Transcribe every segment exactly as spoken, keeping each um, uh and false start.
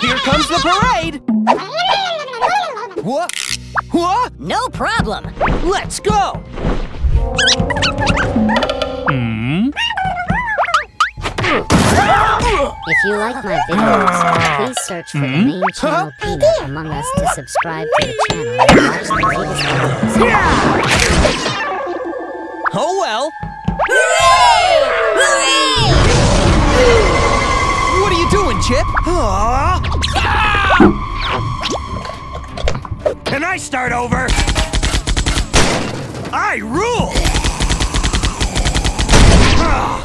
What? comes the parade! What? What? No problem! Let's go! Hmm? If you like my videos, please search for mm-hmm. the main channel Peanut Among Us to subscribe to the channel and watch the latest videos. Yeah. Oh well! Hooray! Hooray! What are you doing, Chip? Ah! Can I start over? I rule! Ah!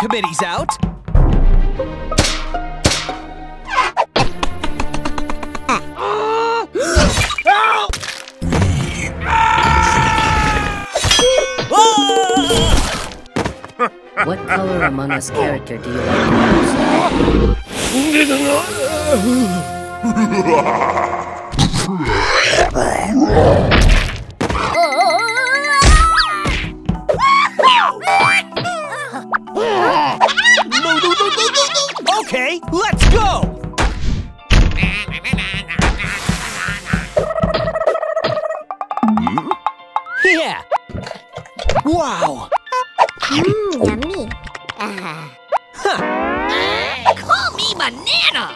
Committee's out. What color Among Us character do you like most? Okay, let's go! Hmm? Yeah! Wow! Mmm, yummy! Uh. Huh. Uh, call me banana!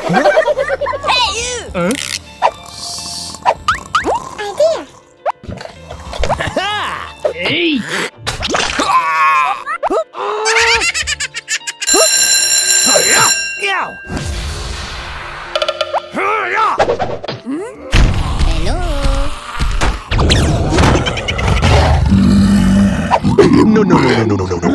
Huh? Hey, you! Huh? Idea! Ha-ha! Hey! No, no, no, no, no, no, no, no.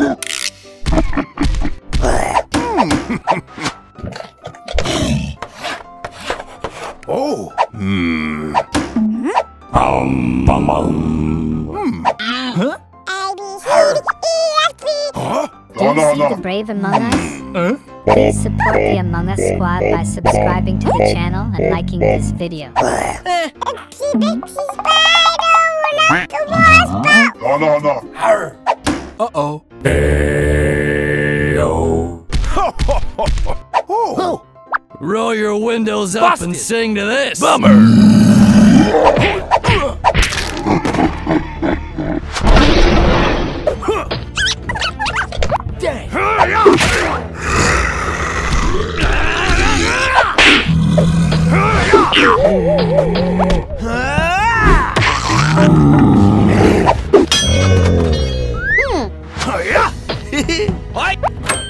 Oh. Hmm. Um, um, um. Hmm. Huh? Huh? Do you see the brave Among Us? Huh? Please support the Among Us squad by subscribing to the channel and liking this video. No, no, no. Arr. Uh-oh. Hey-oh. Oh. Roll your windows up Busted. And sing to this. Bummer. Dang.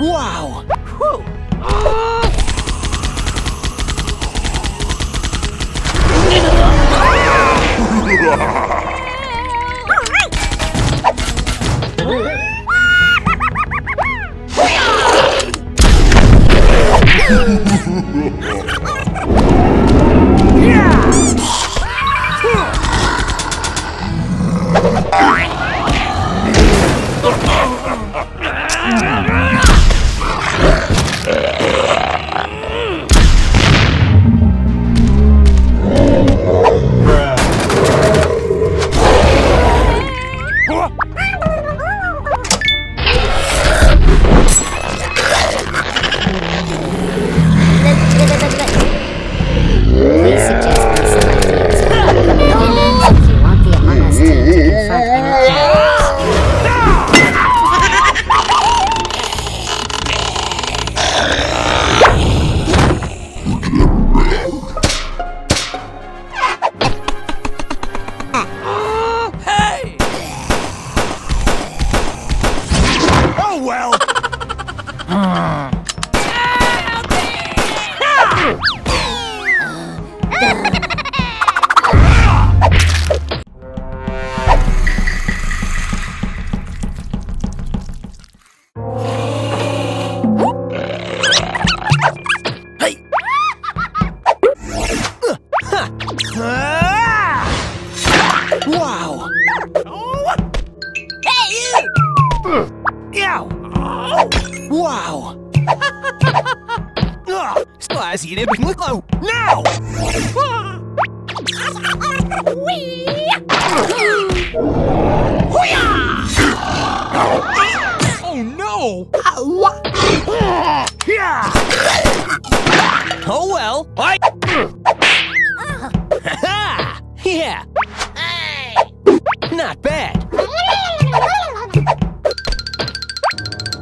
Wow! Whew. guys eat it. Oh, now! Oh no! Oh well. I. Yeah. Not bad.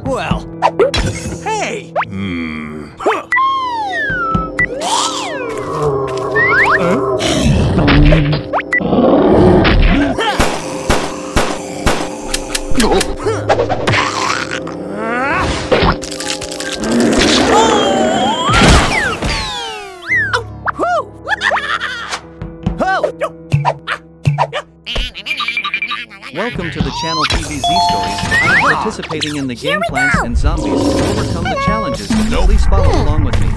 Well. Hey. Hmm. Huh. Welcome to the channel P V Z Stories. I'm participating in the Here game plants go. and zombies to overcome the challenges. Nope. Please follow along with me.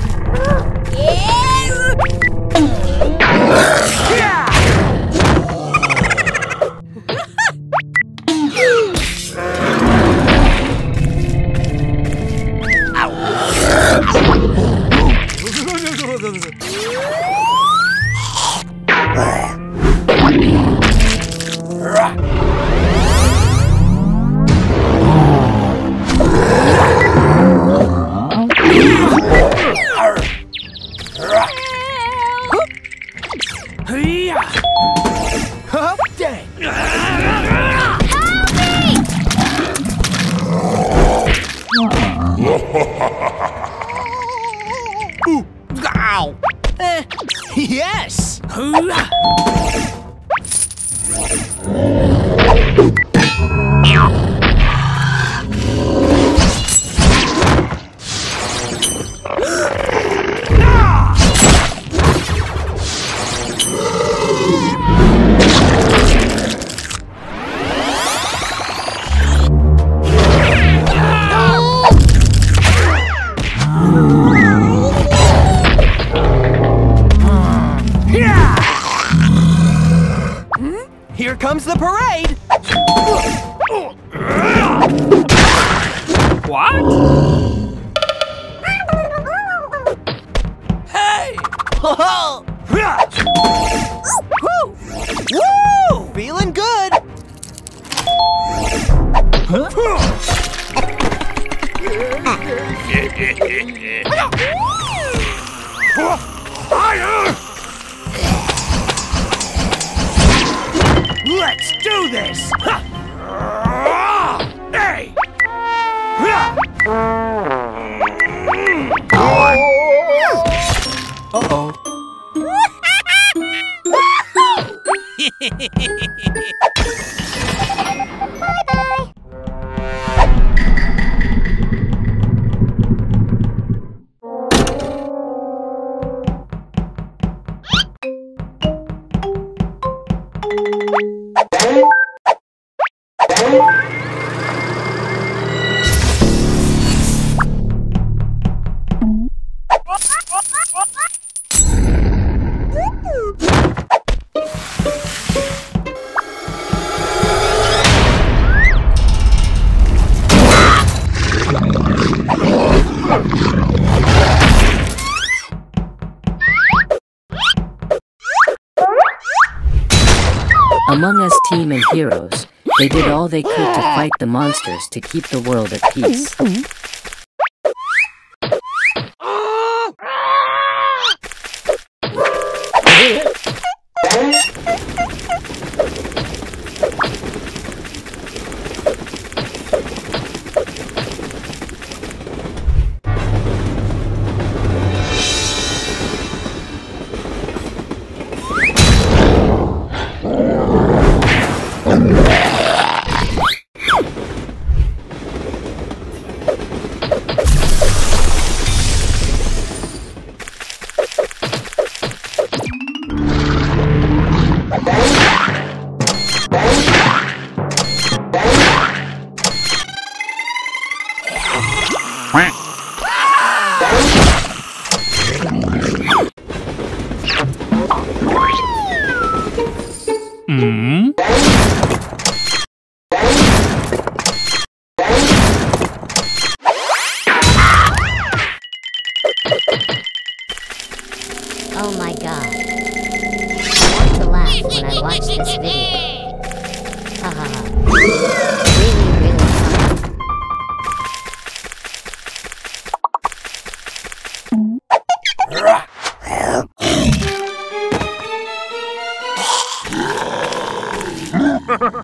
Among Us team and heroes, they did all they could to fight the monsters to keep the world at peace. Huh?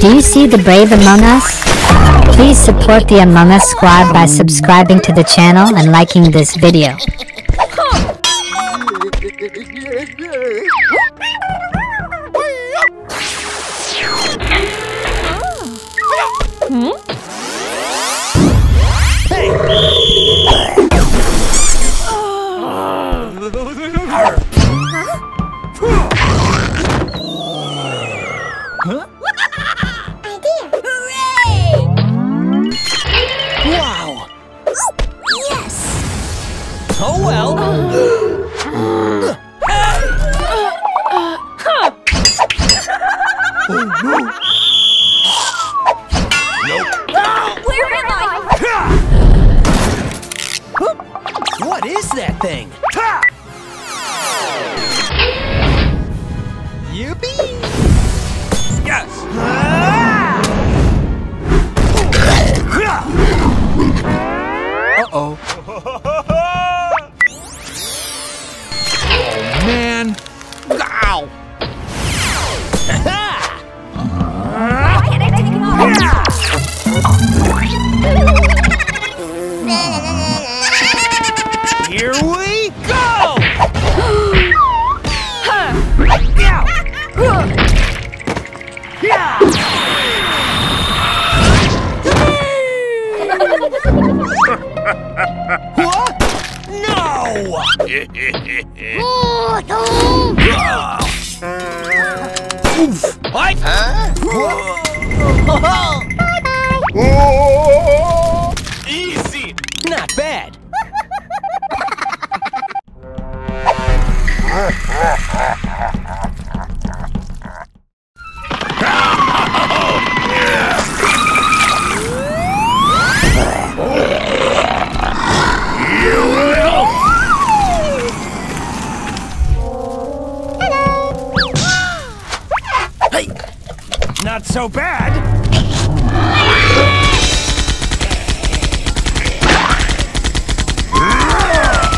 Do you see the brave among us? Please support the Among Us squad by subscribing to the channel and liking this video. So bad.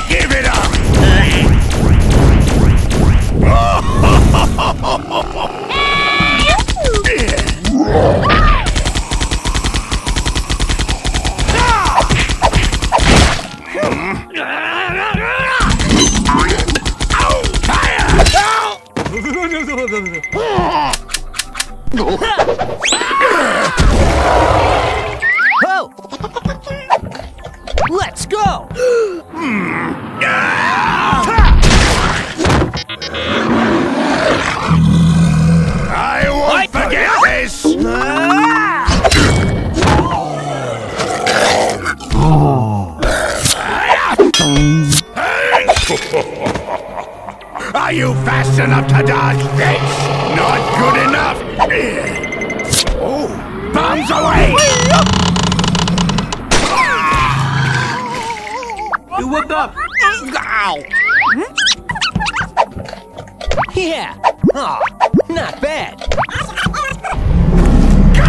Give it up. Oh! Let's go! I won't forget this! Are you fast enough to dodge this? Not good enough! Oh, bombs away! You whipped up! Ow! Yeah! Aw, oh, not bad! Go!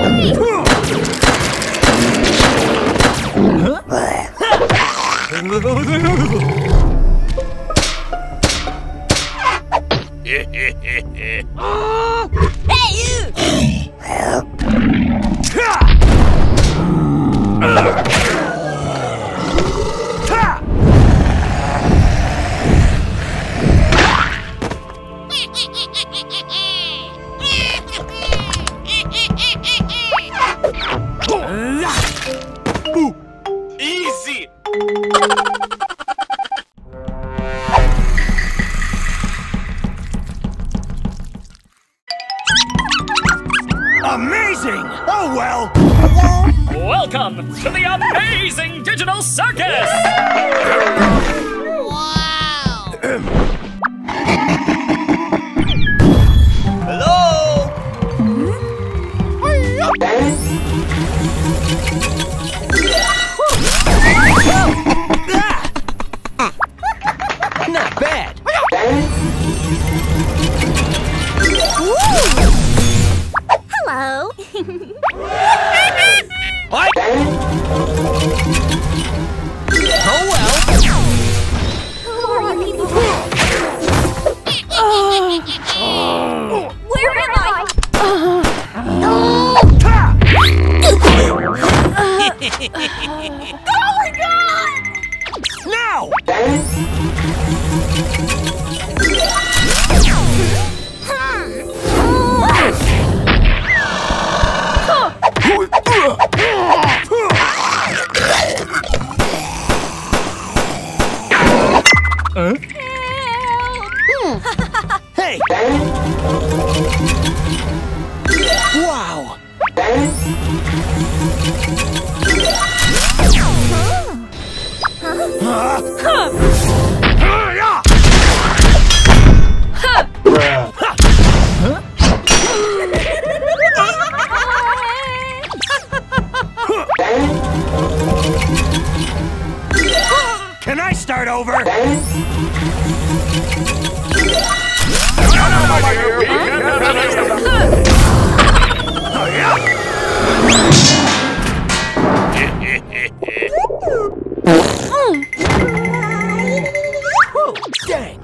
Help me! Huh? uh, hey, you! Help. Easy! Amazing! Oh well! Welcome to the amazing digital circus! Wow! Hello! Not bad! Hello. What? Oh well. Who are you people? uh, Where am I? Oh my God! Now. Huh? Hey! Wow! Huh? Huh? Can I start over? Get out of here! Oh, dang!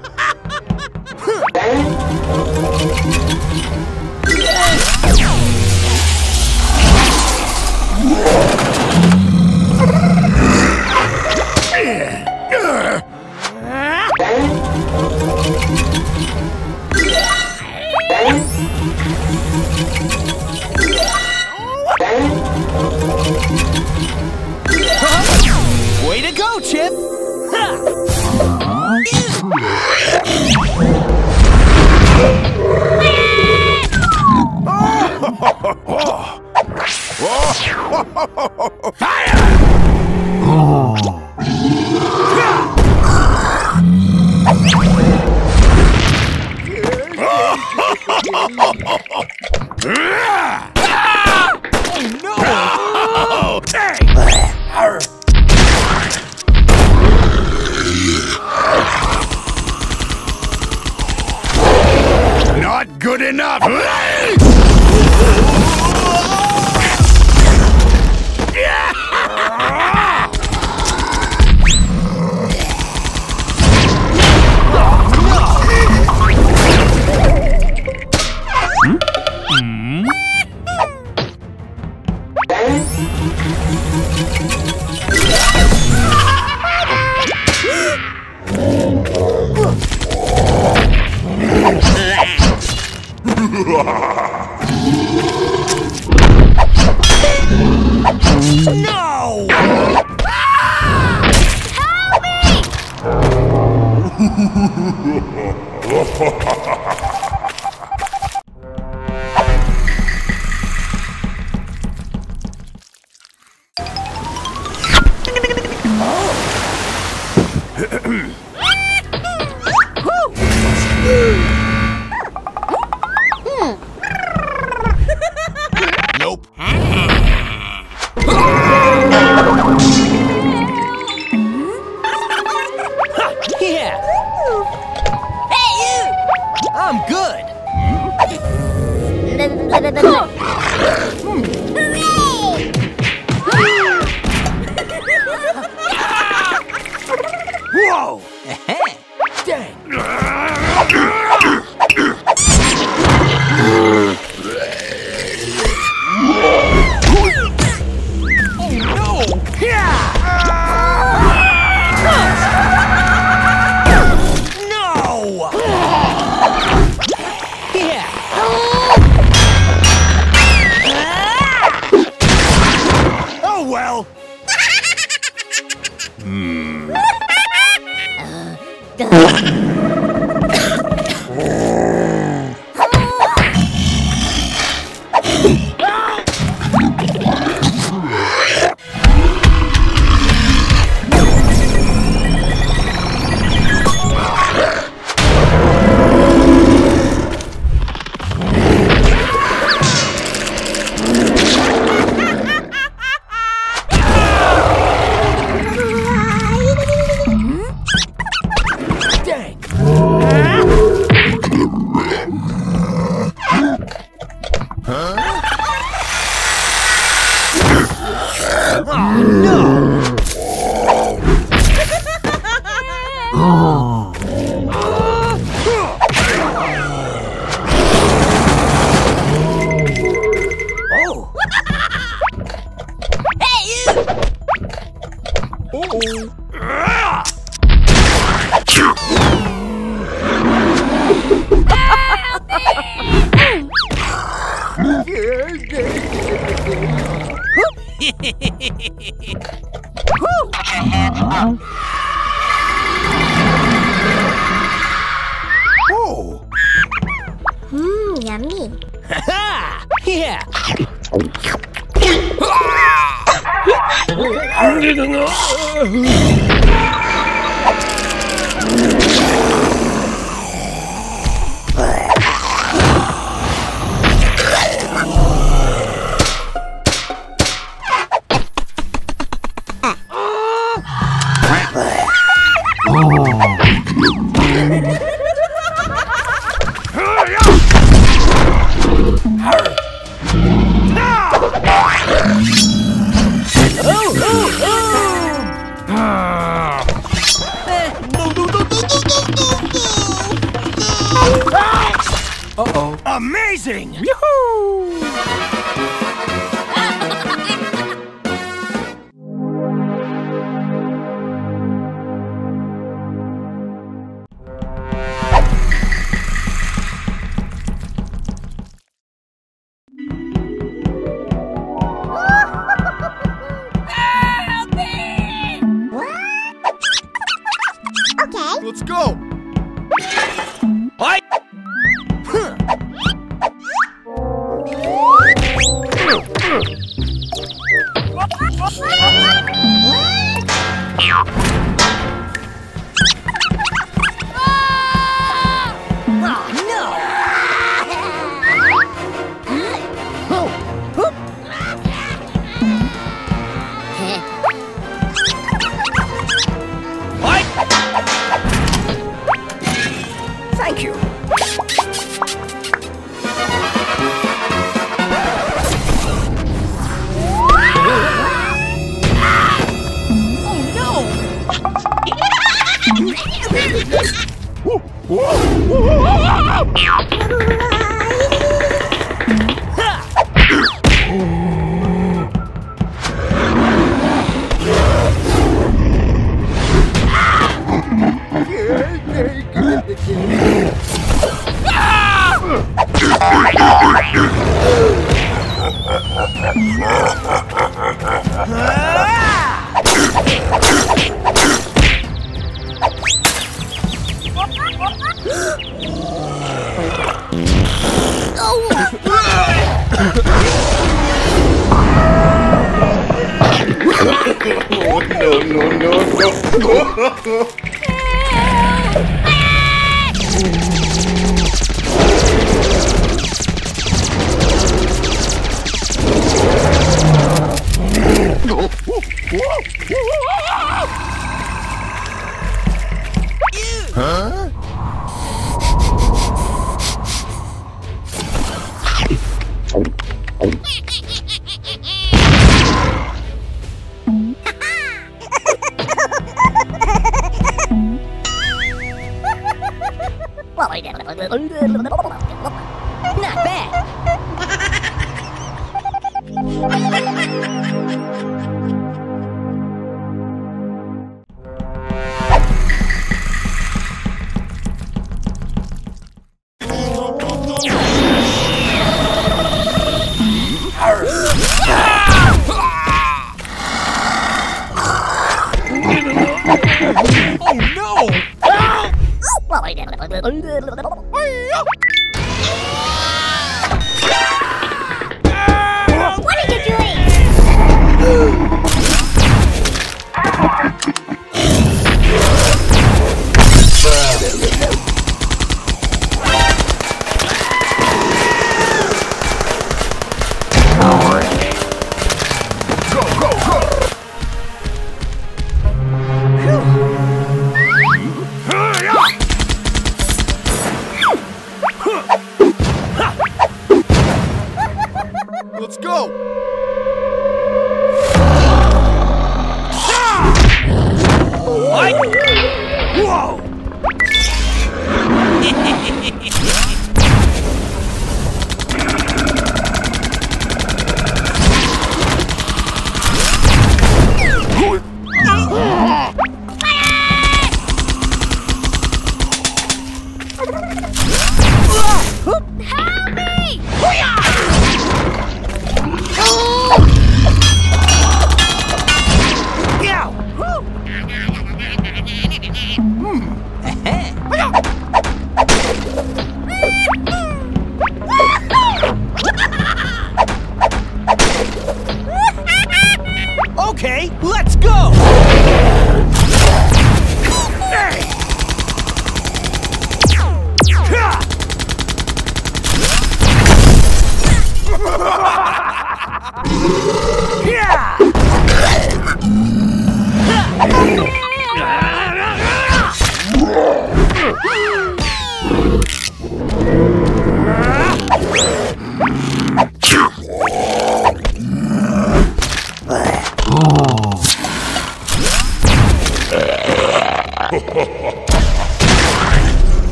Huh? Way to go, Chip! Oh no! Dang! Not good enough! Huh? Huh? Not bad.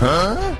Huh? Huh?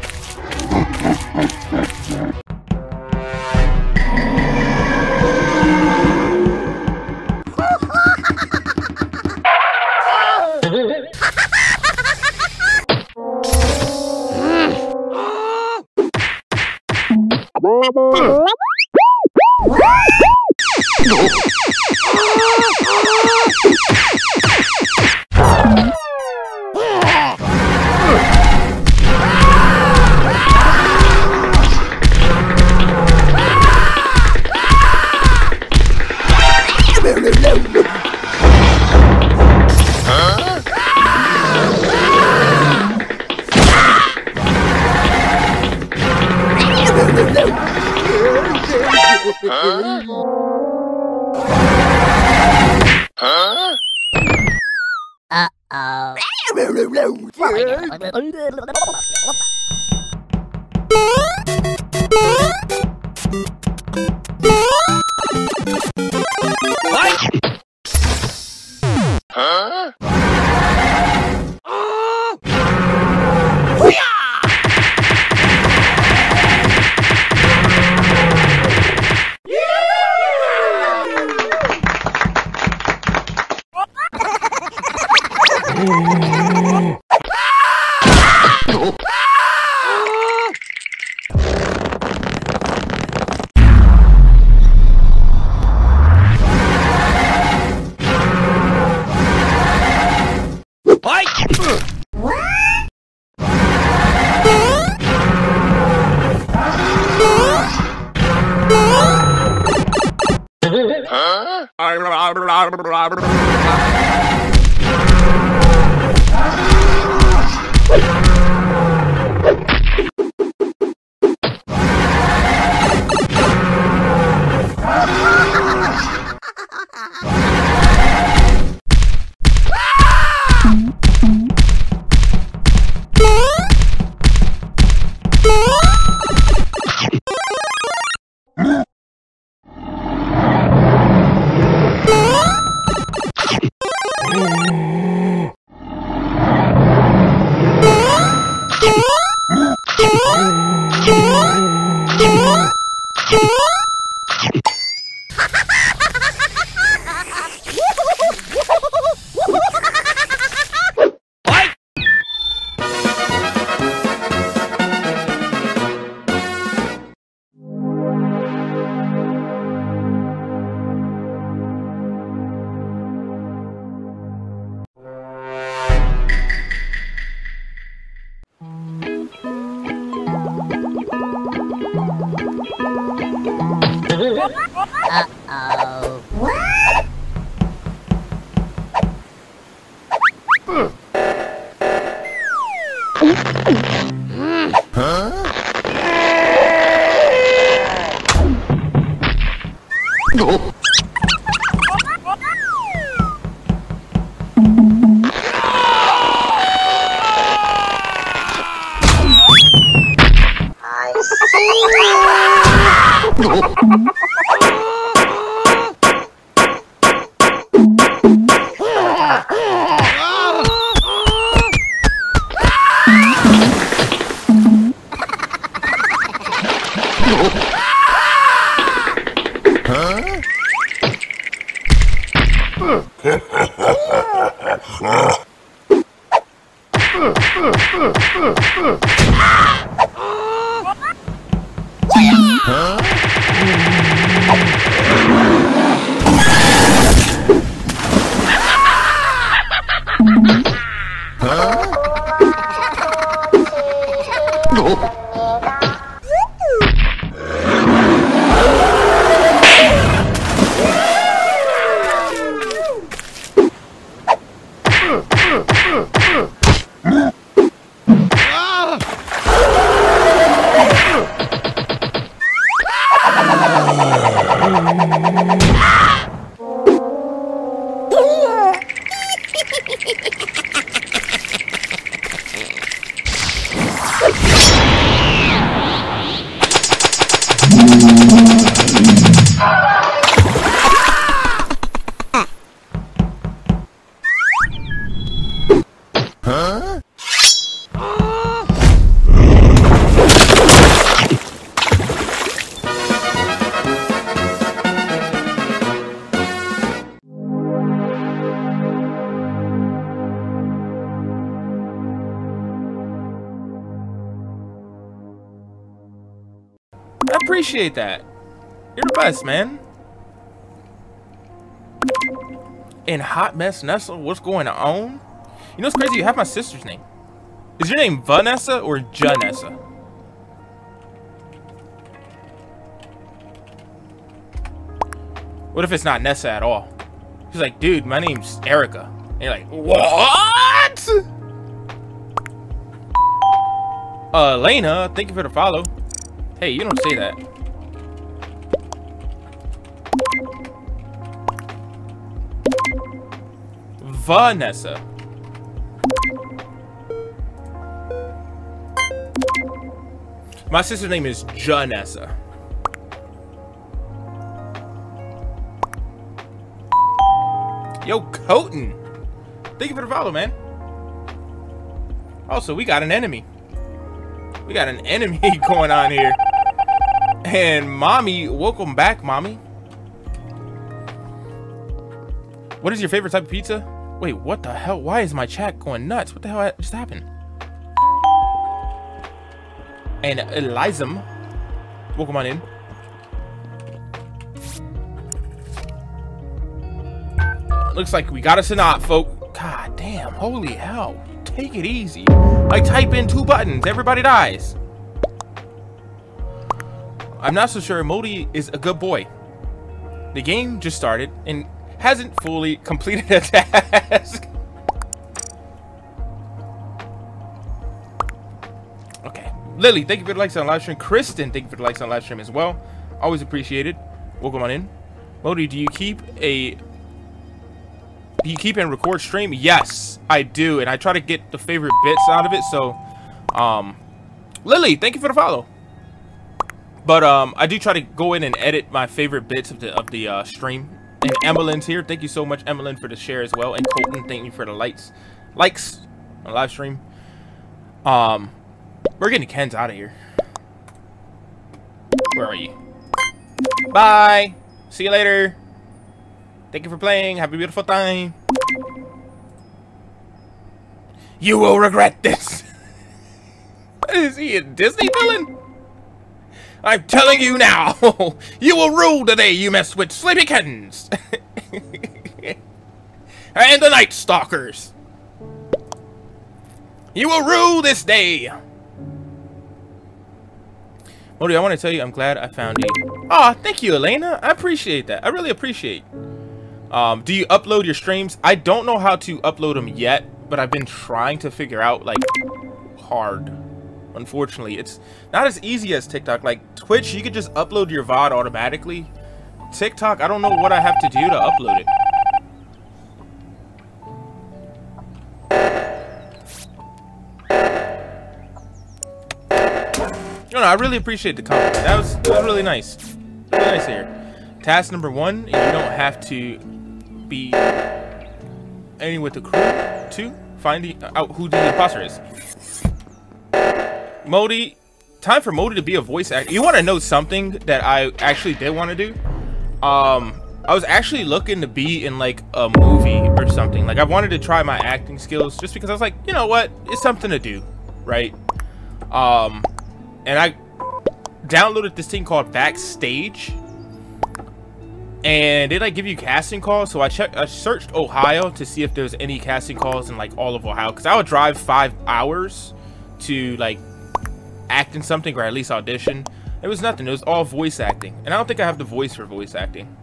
I appreciate that. You're the best, man. And Hot Mess Nessa, what's going on? You know what's crazy? You have my sister's name. Is your name Vanessa or Janessa? What if it's not Nessa at all? She's like, dude, my name's Erica. And you're like, what? Uh, Elena, thank you for the follow. Hey, you don't say that. Vanessa. My sister's name is Janessa. Yo, Coton. Thank you for the follow, man. Also, we got an enemy. We got an enemy going on here. And mommy, welcome back, mommy. What is your favorite type of pizza? Wait, what the hell? Why is my chat going nuts? What the hell just happened? And Elizam, welcome on in. Looks like we got us an op, folk. God damn, holy hell. Take it easy. Like, type in two buttons, everybody dies. I'm not so sure Modi is a good boy. The game just started and hasn't fully completed a task. Okay. Lily, thank you for the likes on live stream. Kristen, thank you for the likes on live stream as well. Always appreciated. Welcome on in. Modi, do you keep a... do you keep and record stream? Yes, I do, and I try to get the favorite bits out of it. So, um, Lily, thank you for the follow. But um, I do try to go in and edit my favorite bits of the of the uh, stream. And Emmelin's here. Thank you so much, Emmelin, for the share as well. And Colton, thank you for the likes, likes on live stream. Um, we're getting Ken's out of here. Where are you? Bye. See you later. Thank you for playing. Have a beautiful time. You will regret this. Is he a Disney villain? I'm telling you now. You will rule the day you mess with sleepy kittens. And the night stalkers. You will rule this day. Modi, I want to tell you I'm glad I found you. Aw, oh, thank you, Elena. I appreciate that. I really appreciate it. Um, do you upload your streams? I don't know how to upload them yet, but I've been trying to figure out, like, hard. Unfortunately, it's not as easy as TikTok. Like, Twitch, you could just upload your V O D automatically. TikTok, I don't know what I have to do to upload it. No, no, I really appreciate the comment. That was, that was really nice. Really nice here. Task number one, you don't have to be any with the crew to find the, out who the imposter is. Modi, time for Modi to be a voice actor. You want to know something that I actually did want to do? Um, I was actually looking to be in like a movie or something. Like I wanted to try my acting skills just because I was like, you know what? It's something to do, right? Um, and I downloaded this thing called Backstage. And they like give you casting calls, so I checked. I searched Ohio to see if there's any casting calls in like all of Ohio, because I would drive five hours to like act in something or at least audition. It was nothing. It was all voice acting, and I don't think I have the voice for voice acting.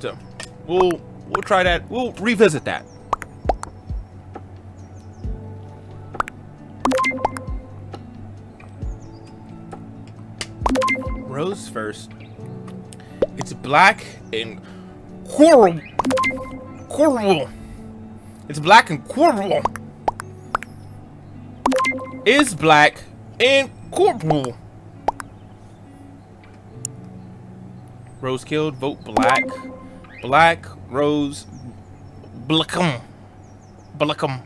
So we'll we'll try that. We'll revisit that. Rose first. It's black and coral. Coral. It's black and coral. Is black and coral. Rose killed. Vote black. Black. Rose. Blackum. Blackum.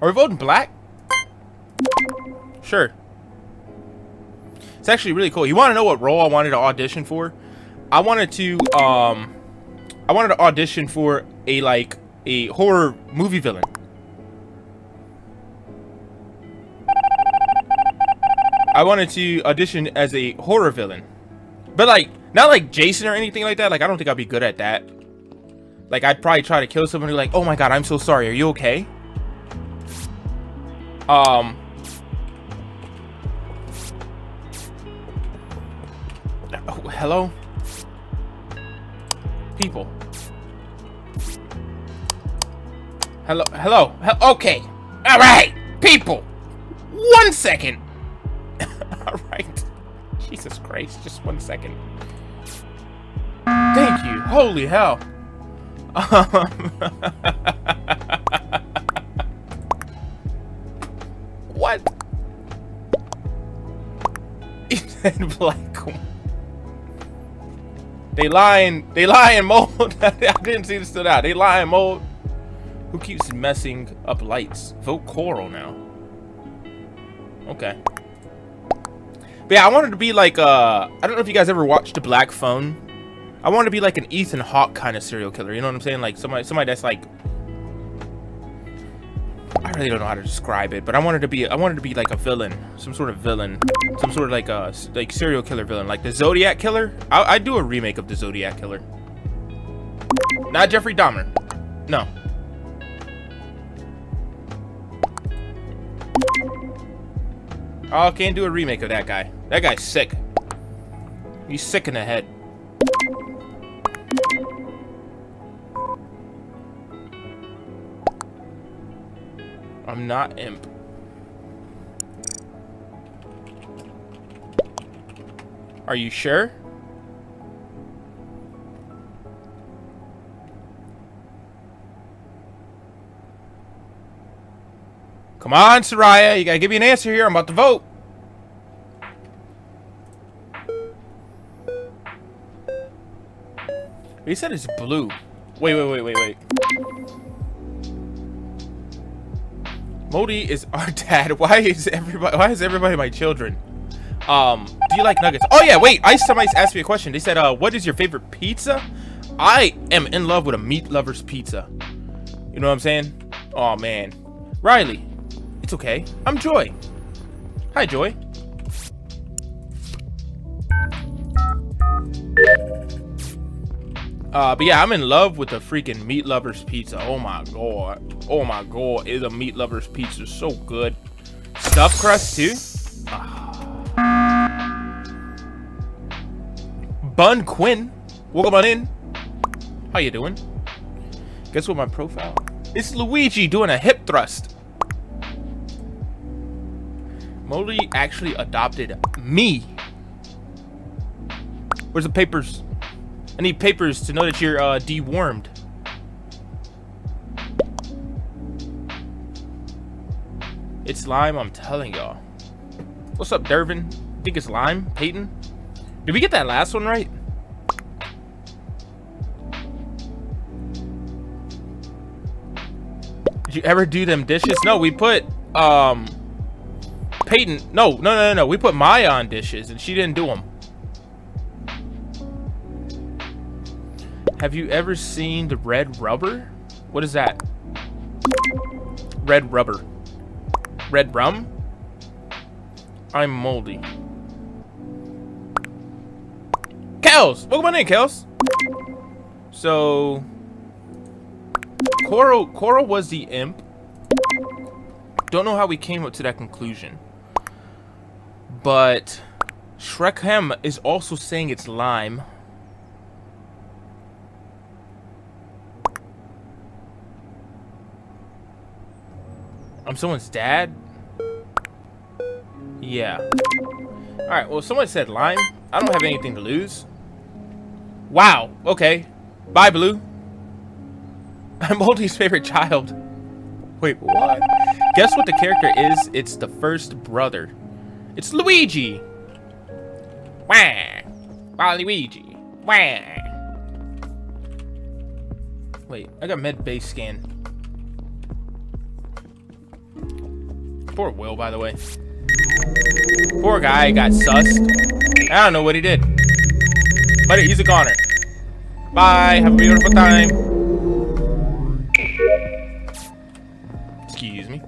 Are we voting black? Sure. It's actually really cool. You want to know what role I wanted to audition for? I wanted to, um, I wanted to audition for a, like, a horror movie villain. I wanted to audition as a horror villain, but like not like Jason or anything like that. Like I don't think I'd be good at that. Like I'd probably try to kill someone who like, oh my god, I'm so sorry, are you okay? Um oh, hello people. Hello, hello, he okay, all right, people, one second. All right, Jesus Christ, just one second. Thank you, holy hell. Um, what? He said black. They lying, they lying mold. I didn't see this till now. They lying mold. Who keeps messing up lights? Vote Coral now. Okay. But yeah, I wanted to be like, uh, I don't know if you guys ever watched The Black Phone. I wanted to be like an Ethan Hawke kind of serial killer. You know what I'm saying? Like somebody, somebody that's like, I really don't know how to describe it, but I wanted to be, I wanted to be like a villain, some sort of villain, some sort of like a, like serial killer villain, like the Zodiac Killer. I, I'd do a remake of the Zodiac Killer. Not Jeffrey Dahmer. No. Oh, can't do a remake of that guy. That guy's sick. He's sick in the head. I'm not imp. Are you sure? Come on, Soraya, you gotta give me an answer here. I'm about to vote. He said it's blue. Wait, wait, wait, wait, wait. Modi is our dad. Why is everybody? Why is everybody my children? Um, do you like nuggets? Oh yeah, wait. I somebody asked me a question. They said, "Uh, what is your favorite pizza?" I am in love with a meat lover's pizza. You know what I'm saying? Oh man, Riley. It's okay. I'm Joy. Hi, Joy. Uh, but yeah, I'm in love with the freaking meat lover's pizza. Oh my god. Oh my god. Is a meat lover's pizza so good? Stuffed crust too. Ah. Bun Quinn, welcome on in. How you doing? Guess what my profile? It's Luigi doing a hip thrust. Molly actually adopted me. Where's the papers? I need papers to know that you're uh, dewormed. It's Lime, I'm telling y'all. What's up, Dervin? I think it's Lime, Peyton. Did we get that last one right? Did you ever do them dishes? No, we put, um... Peyton, no, no, no, no, no. We put Maya on dishes and she didn't do them. Have you ever seen the red rubber? What is that? Red rubber. Red rum? I'm moldy. Kels! Welcome on in, Kels. So, Coral, Coral was the imp. Don't know how we came up to that conclusion. But Shrekhem is also saying it's Lime. I'm someone's dad? Yeah. Alright, well someone said Lime. I don't have anything to lose. Wow, okay. Bye, Blue. I'm Moldy's favorite child. Wait, what? Guess what the character is? It's the first brother. It's Luigi. Wah. Wah, Luigi. Wah. Wait, I got med base scan. Poor Will, by the way. Poor guy got sussed. I don't know what he did. But he's a goner. Bye. Have a beautiful time. Excuse me.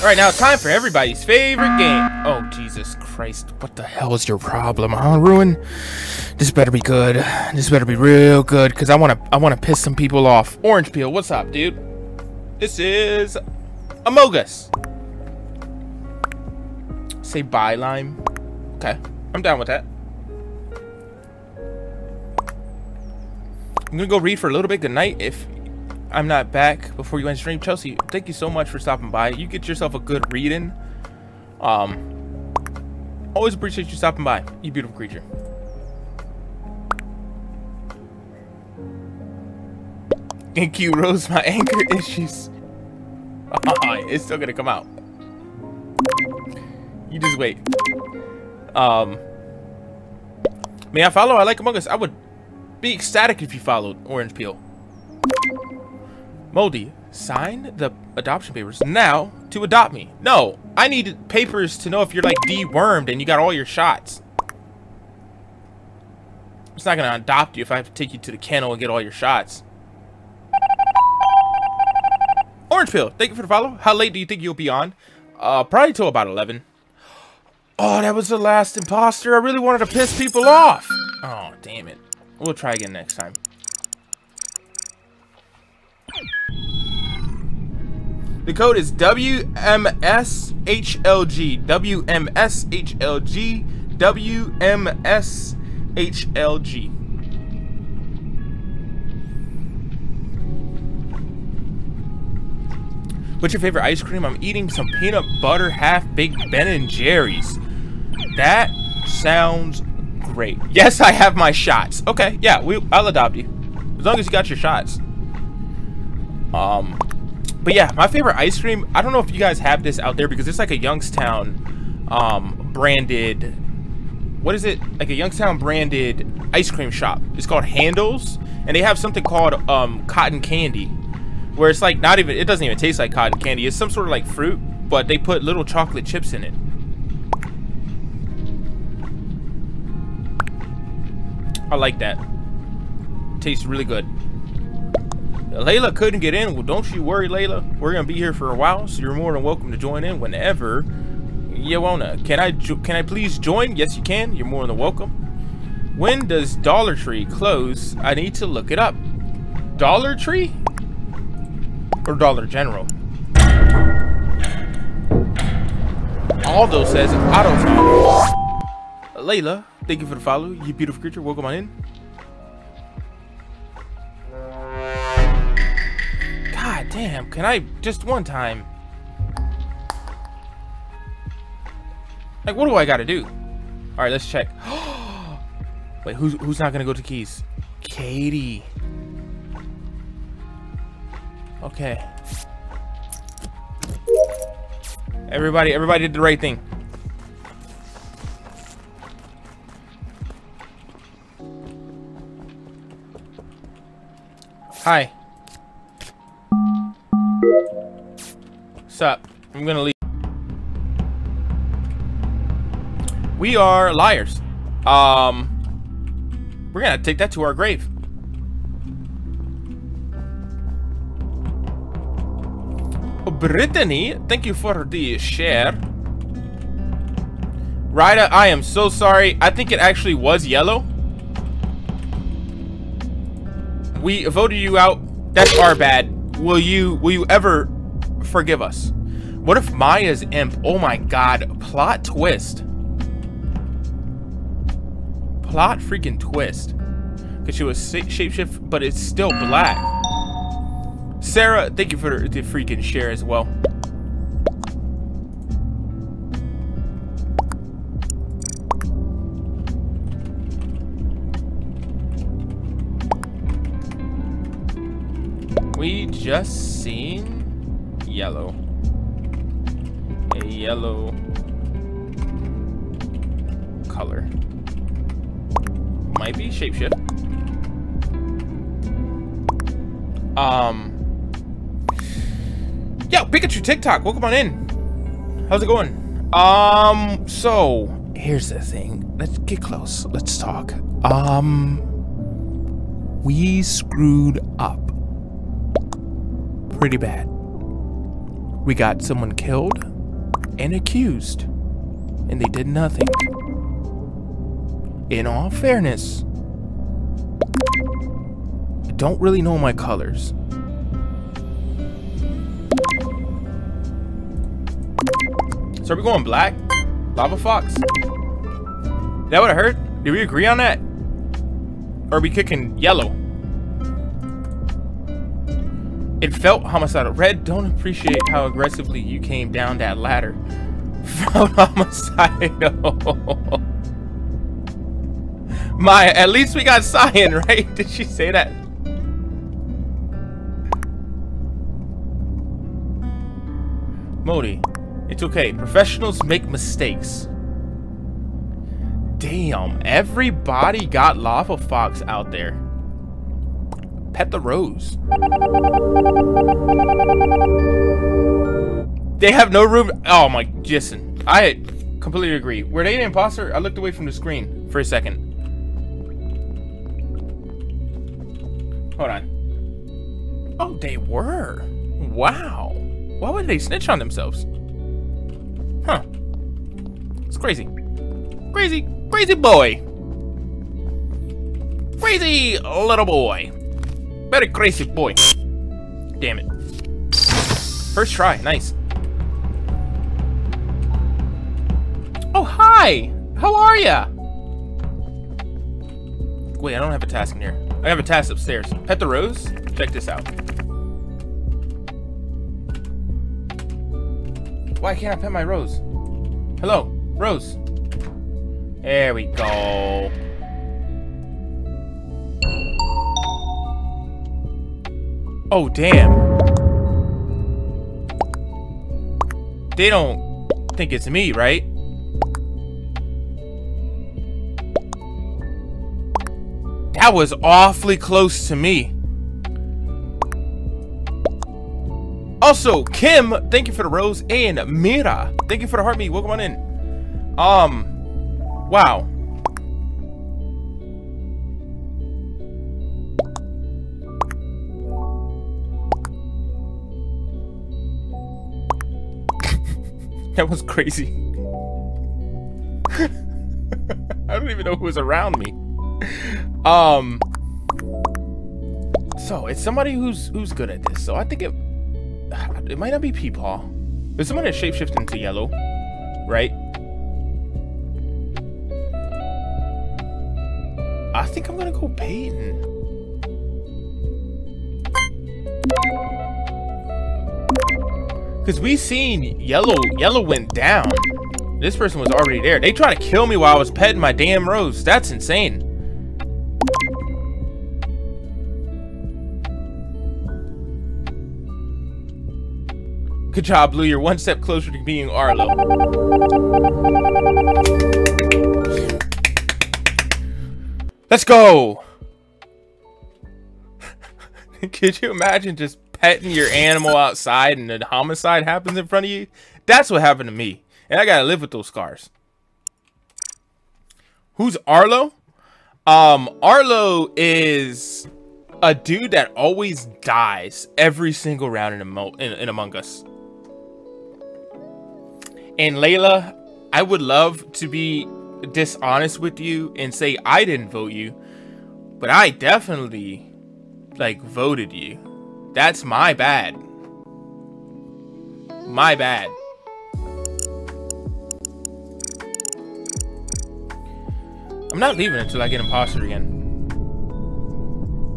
Alright, now it's time for everybody's favorite game. Oh, Jesus Christ. What the hell is your problem, huh, Ruin? This better be good. This better be real good, because I want to I want to piss some people off. Orange Peel, what's up, dude? This is Among Us. Say bye, Lime. Okay, I'm down with that. I'm going to go read for a little bit. Good night. If I'm not back before you end stream, Chelsea, thank you so much for stopping by. You get yourself a good reading. Um, always appreciate you stopping by, you beautiful creature. Thank you, Rose. My anger issues. It's still gonna come out. You just wait. Um, may I follow? I like Among Us. I would be ecstatic if you followed, Orange Peel. Moldy, sign the adoption papers now to adopt me. No, I need papers to know if you're like dewormed and you got all your shots. It's not gonna adopt you if I have to take you to the kennel and get all your shots. Orange Pill, thank you for the follow. How late do you think you'll be on? Uh, probably till about eleven. Oh, that was the last imposter. I really wanted to piss people off. Oh, damn it. We'll try again next time. The code is W M S H L G. W M S H L G. W M S H L G. What's your favorite ice cream? I'm eating some peanut butter half-baked Ben and Jerry's. That sounds great. Yes, I have my shots. Okay, yeah, we, I'll adopt you. As long as you got your shots. Um... But yeah, my favorite ice cream, I don't know if you guys have this out there because it's like a Youngstown um, branded, what is it? Like a Youngstown branded ice cream shop. It's called Handles, and they have something called um, cotton candy, where it's like not even, it doesn't even taste like cotton candy. It's some sort of like fruit, but they put little chocolate chips in it. I like that. Tastes really good. Layla couldn't get in. Well, don't you worry, Layla. We're gonna be here for a while, so you're more than welcome to join in whenever you wanna. Can I can I please join? Yes, you can. You're more than welcome. When does Dollar Tree close? I need to look it up. Dollar Tree or Dollar General? Aldo says auto time. Layla, thank you for the follow. You beautiful creature. Welcome on in. God damn, can I just one time? Like, what do I gotta do? Alright, let's check. Wait, who's who's not gonna go to keys? Katie. Okay. Everybody, everybody did the right thing. Hi. What's up? I'm gonna leave. We are liars. Um, we're gonna take that to our grave. Brittany, thank you for the share. Ryda, I am so sorry. I think it actually was yellow. We voted you out. That's our bad. Will you? Will you ever? Forgive us. What if Maya's imp? Oh my god, plot twist. Plot freaking twist. Because she was shapeshift, but it's still black. Sarah, thank you for the freaking share as well. We just seen yellow, a yellow color. Might be shapeshift. Um, yo, Pikachu TikTok, welcome on in. How's it going? Um, so here's the thing. Let's get close. Let's talk. Um, we screwed up pretty bad. We got someone killed and accused, and they did nothing. In all fairness, I don't really know my colors. So are we going black? Lava Fox? That would have hurt? Did we agree on that? Or are we kicking yellow? It felt homicidal. Red, don't appreciate how aggressively you came down that ladder. Felt homicidal. Maya, at least we got cyan, right? Did she say that? Modi, it's okay. Professionals make mistakes. Damn, everybody got Lava Fox out there. Pet the Rose. They have no room. Oh my, Jason, I completely agree. Were they an imposter? I looked away from the screen for a second. Hold on. Oh, they were. Wow. Why would they snitch on themselves? Huh. It's crazy. Crazy, crazy boy. Crazy little boy. Very crazy boy. Damn it. First try. Nice. Oh, hi. How are ya? Wait, I don't have a task in here. I have a task upstairs. Pet the Rose? Check this out. Why can't I pet my rose? Hello, Rose. There we go. Oh, damn. They don't think it's me, right? That was awfully close to me. Also, Kim, thank you for the rose, and Mira, thank you for the heartbeat. Welcome on in. Um, wow. That was crazy. I don't even know who was around me. Um, so it's somebody who's who's good at this. So I think it it might not be Peepaw. There's somebody that shapeshifts into yellow, right? I think I'm gonna go Peyton. Cause we seen yellow yellow went down. This person was already there. They tried to kill me while I was petting my damn rose. That's insane. Good job, Blue. You're one step closer to being Arlo. Let's go. Could you imagine just petting your animal outside and a homicide happens in front of you? That's what happened to me. And I gotta live with those scars. Who's Arlo? Um, Arlo is a dude that always dies every single round in, Amo in, in Among Us. And Layla, I would love to be dishonest with you and say I didn't vote you, but I definitely, like, voted you. That's my bad. My bad. I'm not leaving until I get imposter again.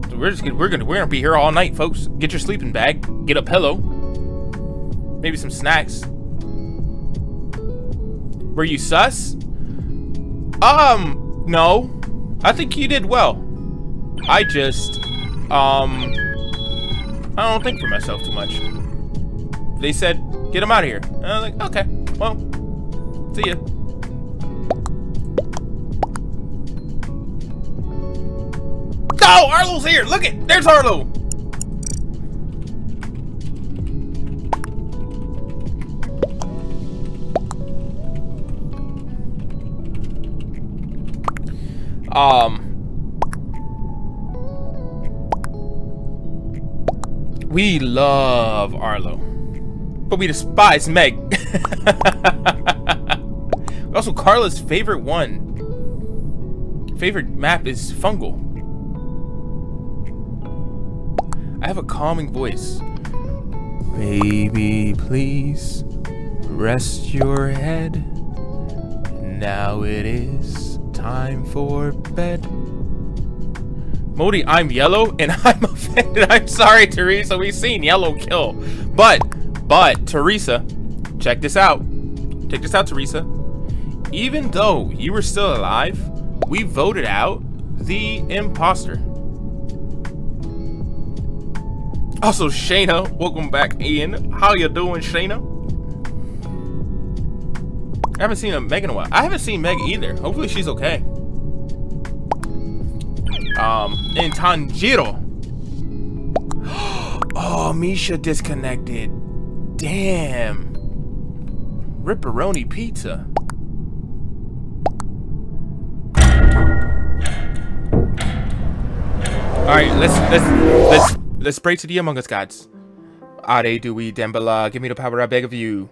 So we're just gonna, we're gonna we're gonna be here all night, folks. Get your sleeping bag, get a pillow, maybe some snacks. Were you sus? Um, no. I think you did well. I just, um, I don't think for myself too much. They said, get him out of here. And I was like, okay, well, see ya. No, Arlo's here. Look it, there's Arlo. Um, we love Arlo. But we despise Meg. Also, Carla's favorite one. Favorite map is Fungal. I have a calming voice. Baby, please rest your head. Now it is time for bed. Modi, I'm yellow and I'm offended. I'm sorry, Teresa. We've seen yellow kill. But, but, Teresa, check this out. Check this out, Teresa. Even though you were still alive, we voted out the imposter. Also, Shayna, welcome back in. How you doing, Shayna? I haven't seen a Meg in a while. I haven't seen Meg either. Hopefully she's okay. Um, and Tanjiro. Oh, Misha disconnected. Damn. Ripperoni pizza. All right, let's let's let's let's pray to the Among Us gods. Ade, do we, Dembala, give me the power, I beg of you.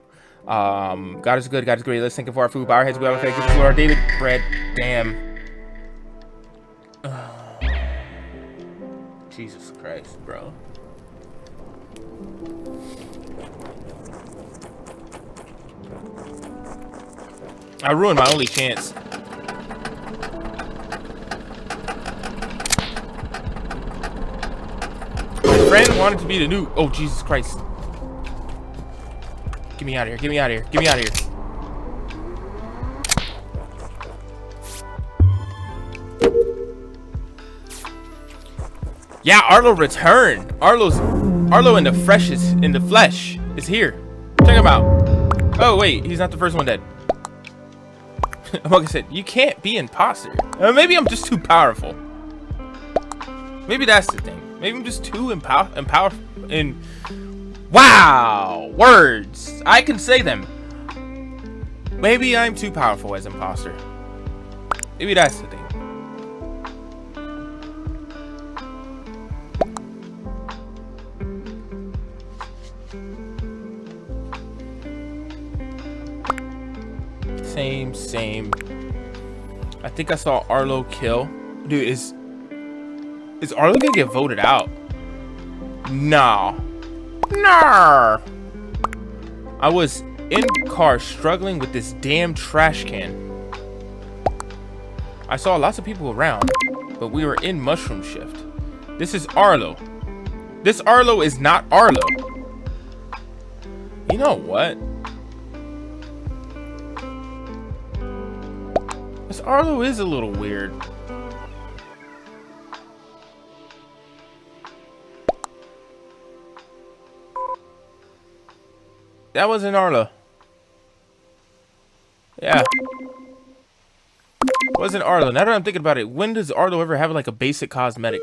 Um, God is good, God is great. Let's thank Him for our food, by our heads, we have a thank Him for our daily bread. Damn. Uh, Jesus Christ, bro. I ruined my only chance. My friend wanted to be the new. Oh, Jesus Christ. Get me out of here. Get me out of here. Get me out of here. Yeah, Arlo returned. Arlo's Arlo in the fresh is in the flesh is here. Check him out. Oh wait, he's not the first one dead. Like I said, you can't be imposter. Or maybe I'm just too powerful. Maybe that's the thing. Maybe I'm just too empower empowerful and. Wow! Words! I can say them. Maybe I'm too powerful as imposter. Maybe that's the thing. Same, same. I think I saw Arlo kill. Dude, is... Is Arlo gonna get voted out? Nah. No, I was in the car struggling with this damn trash can. I saw lots of people around, but we were in mushroom shift. This is Arlo. This Arlo is not Arlo. You know what? This Arlo is a little weird. That wasn't Arlo. Yeah. Wasn't Arlo. Now that I'm thinking about it, when does Arlo ever have like a basic cosmetic?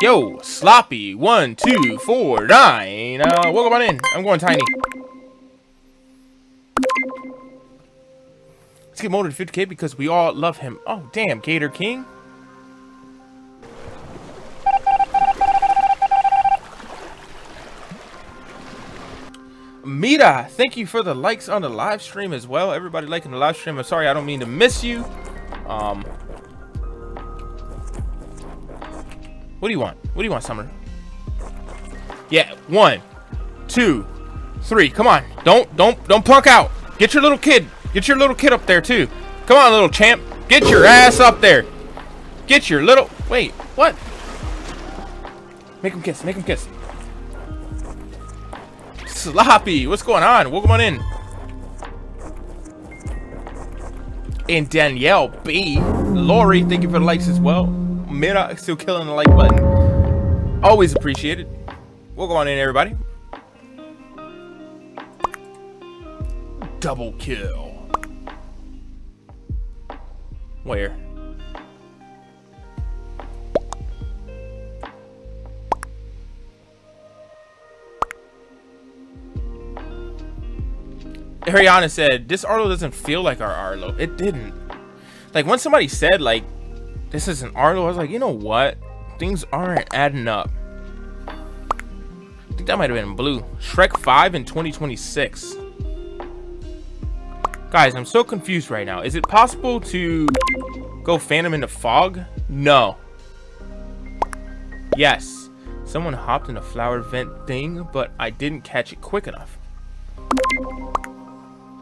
Yo, sloppy. One, two, four, nine. Uh, welcome on in. I'm going tiny. Let's get molded to fifty K because we all love him. Oh, damn, Gator King. Mira, thank you for the likes on the live stream as well. Everybody liking the live stream. I'm sorry, I don't mean to miss you. Um, what do you want? What do you want, Summer? Yeah, one, two, three. Come on, don't, don't, don't punk out. Get your little kid. Get your little kid up there too. Come on, little champ. Get your ass up there. Get your little. Wait, what? Make him kiss. Make him kiss. Sloppy, what's going on? Welcome on in. And Danielle B. Lori, thank you for the likes as well. Mira, still killing the like button. Always appreciated. Welcome on in, everybody. Double kill. Where? Ariana said, this Arlo doesn't feel like our Arlo. It didn't. Like, when somebody said, like, this isn't Arlo, I was like, you know what? Things aren't adding up. I think That might have been blue. Shrek five in twenty twenty-six. Guys, I'm so confused right now. Is it possible to go Phantom in the fog? No. Yes. Someone hopped in a flower vent thing, but I didn't catch it quick enough.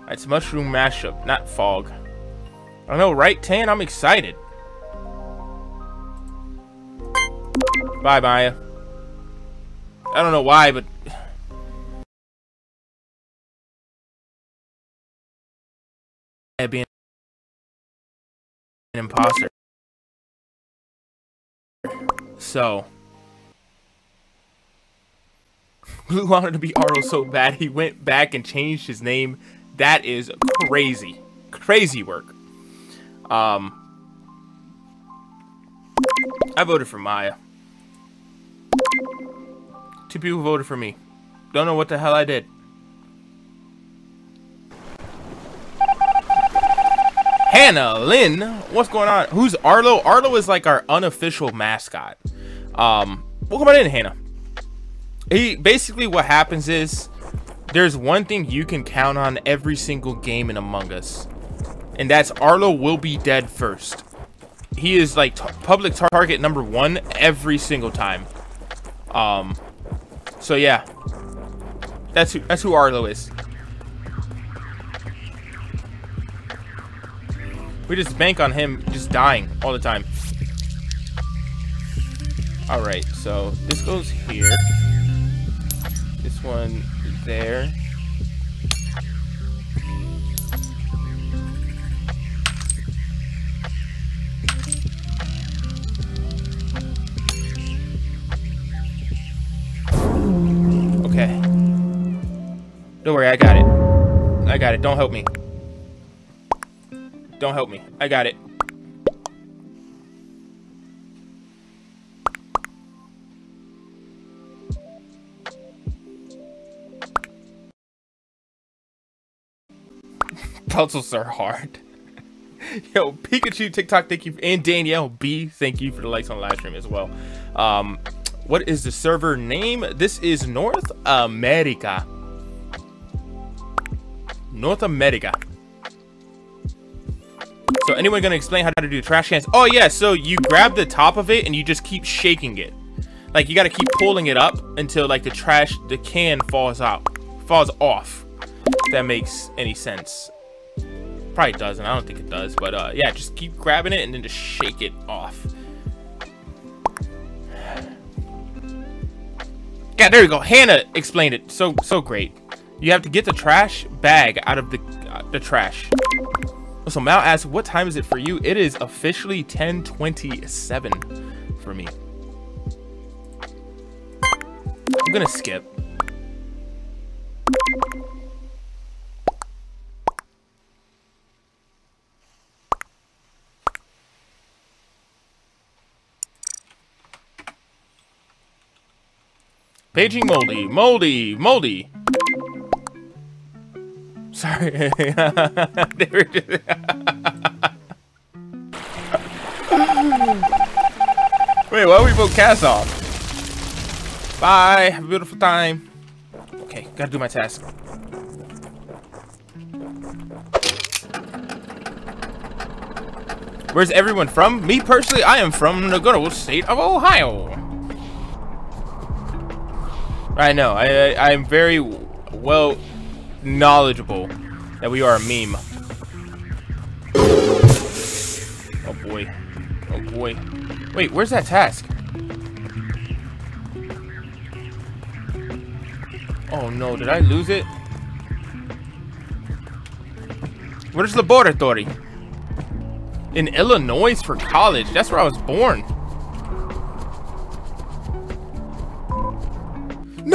It's mushroom mashup, not fog. I know, right, Tan? I'm excited. Bye, Maya. I don't know why, but... being an imposter. So Blue wanted to be Arlo so bad he went back and changed his name. That is crazy. Crazy work. Um I voted for Maya. Two people voted for me. Don't know what the hell I did. Hannah Lynn, what's going on? Who's Arlo? Arlo is like our unofficial mascot. Um, welcome on in, Hannah. He basically, what happens is there's one thing you can count on every single game in Among Us, and that's Arlo will be dead first. He is like t public target number one every single time. Um, so yeah, that's who, that's who Arlo is. We just bank on him just dying all the time. Alright, so this goes here. This one there. Okay. Don't worry, I got it. I got it. Don't help me. Don't help me. I got it. Puzzles are hard. Yo, Pikachu, TikTok, thank you. And Danielle B, thank you for the likes on the live stream as well. Um, what is the server name? This is North America. North America. So anyone gonna explain how to do trash cans? Oh yeah, so you grab the top of it and you just keep shaking it. Like you gotta keep pulling it up until like the trash, the can falls out, falls off. If that makes any sense. Probably doesn't, I don't think it does, but uh, yeah, just keep grabbing it and then just shake it off. God, there you go, Hannah explained it so, so great. You have to get the trash bag out of the, uh, the trash. So Mal asks, what time is it for you? It is officially ten twenty-seven for me. I'm gonna skip. Paging Moldy, Moldy, Moldy. Sorry. They were just... Wait, why we vote Cass off? Bye. Have a beautiful time. Okay, gotta do my task. Where's everyone from? Me personally, I am from the good old state of Ohio. I know. I, I I'm very well. knowledgeable that we are a meme. Oh boy. Oh boy. Wait, where's that task? Oh no, did I lose it? Where's the laboratory? In Illinois for college. That's where I was born.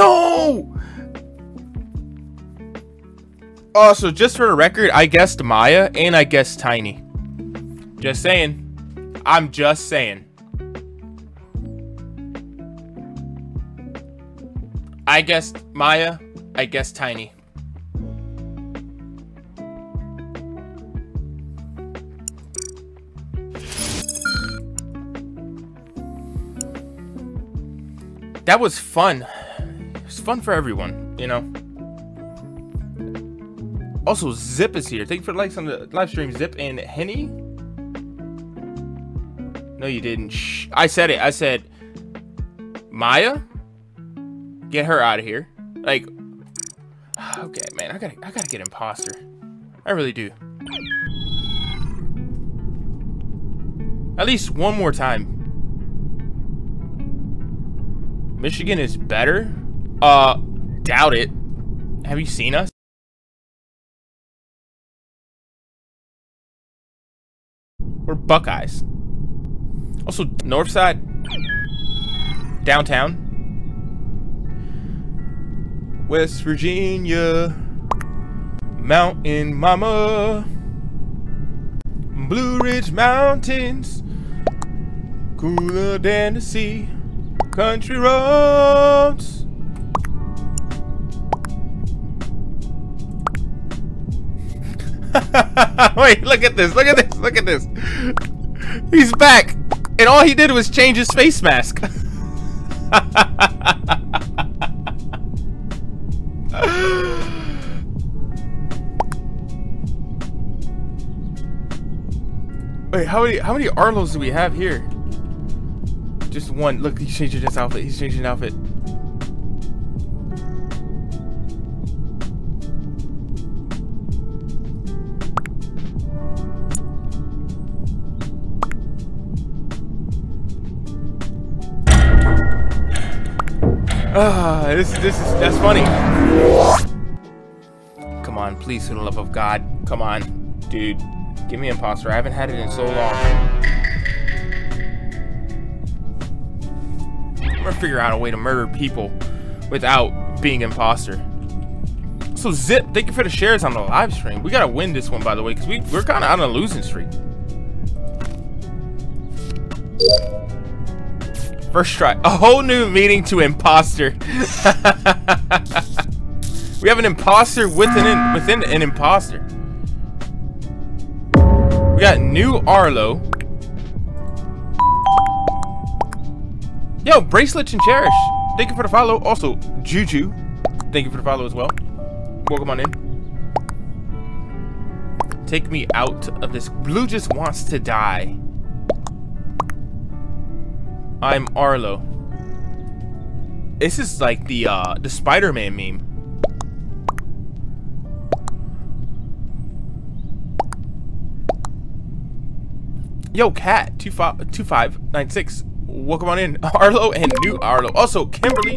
No! Oh, so just for the record, I guessed Maya and I guessed Tiny. Just saying. I'm just saying. I guessed Maya. I guessed Tiny. That was fun. It's fun for everyone, you know. Also, Zip is here. Thank you for the likes on the live stream, Zip and Henny. No, you didn't. Shh. I said it. I said, Maya, get her out of here. Like, okay, man, I gotta, I gotta get imposter. I really do. At least one more time. Michigan is better? Uh, doubt it. Have you seen us? We're Buckeyes. Also, Northside, downtown, West Virginia, Mountain Mama, Blue Ridge Mountains, cooler than the sea, country roads. Wait, look at this, look at this, look at this. He's back. And all he did was change his face mask. Wait, how many how many Arlos do we have here? Just one. Look, he's changing his outfit. He's changing his outfit. Ah, this this is that's funny. Come on, please, for the love of God, come on, dude, give me imposter. I haven't had it in so long. I'm gonna figure out a way to murder people without being imposter. So Zip, thank you for the shares on the live stream. We gotta win this one, by the way, because we we're kind of on a losing streak. First try. A whole new meaning to imposter. We have an imposter within an, within an imposter. We got new Arlo. Yo, Bracelets and Cherish, thank you for the follow. Also, Juju, thank you for the follow as well. Welcome on in. Take me out of this. Blue just wants to die. I'm Arlo. This is like the uh, the Spider-Man meme. Yo, Cat two five two five nine six. Welcome on in, Arlo and new Arlo. Also, Kimberly,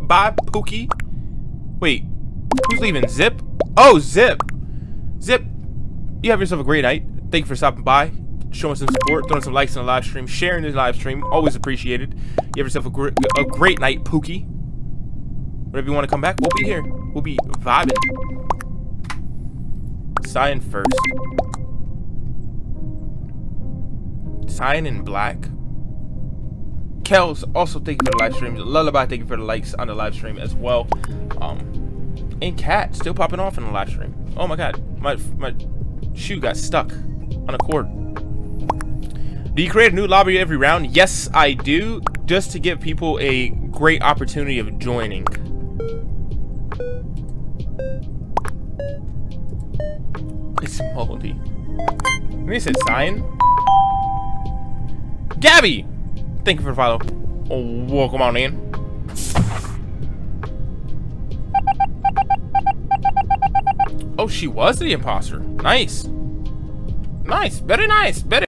Bob, Pookie. Wait, who's leaving? Zip? Oh, Zip. Zip, you have yourself a great night. Thank you for stopping by, showing some support, throwing some likes on the live stream, sharing the live stream, always appreciated. You have yourself a, gr a great night, Pookie. Whenever you want to come back, we'll be here. We'll be vibing. Cyan first. Cyan in black. Kels, also thank you for the live stream. Lullaby, thank you for the likes on the live stream as well. Um, and Cat still popping off in the live stream. Oh my God, my my shoe got stuck on a cord. Do you create a new lobby every round? Yes, I do, just to give people a great opportunity of joining. It's moldy. They said Cyan. Gabby, thank you for the follow. Oh, welcome on in. Oh, she was the imposter. Nice, nice, very nice, very.